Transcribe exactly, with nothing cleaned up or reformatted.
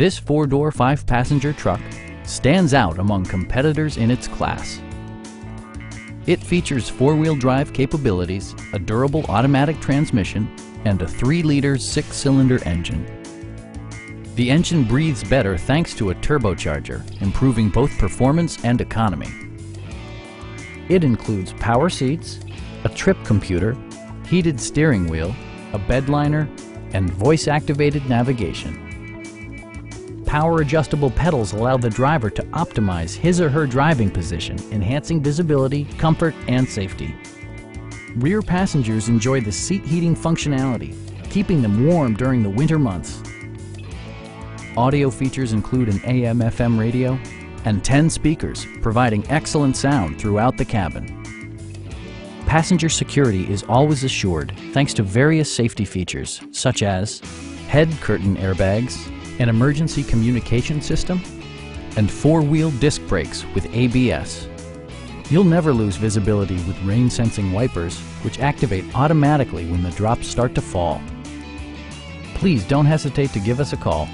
This four-door, five-passenger truck stands out among competitors in its class. It features four-wheel drive capabilities, a durable automatic transmission, and a three liter six-cylinder engine. The engine breathes better thanks to a turbocharger, improving both performance and economy. It includes power seats, a trip computer, heated steering wheel, a bed liner, and voice-activated navigation. Power-adjustable pedals allow the driver to optimize his or her driving position, enhancing visibility, comfort, and safety. Rear passengers enjoy the seat heating functionality, keeping them warm during the winter months. Audio features include an A M F M radio and ten speakers, providing excellent sound throughout the cabin. Passenger security is always assured thanks to various safety features such as head curtain airbags, an emergency communication system, and four-wheel disc brakes with A B S. You'll never lose visibility with rain-sensing wipers, which activate automatically when the drops start to fall. Please don't hesitate to give us a call.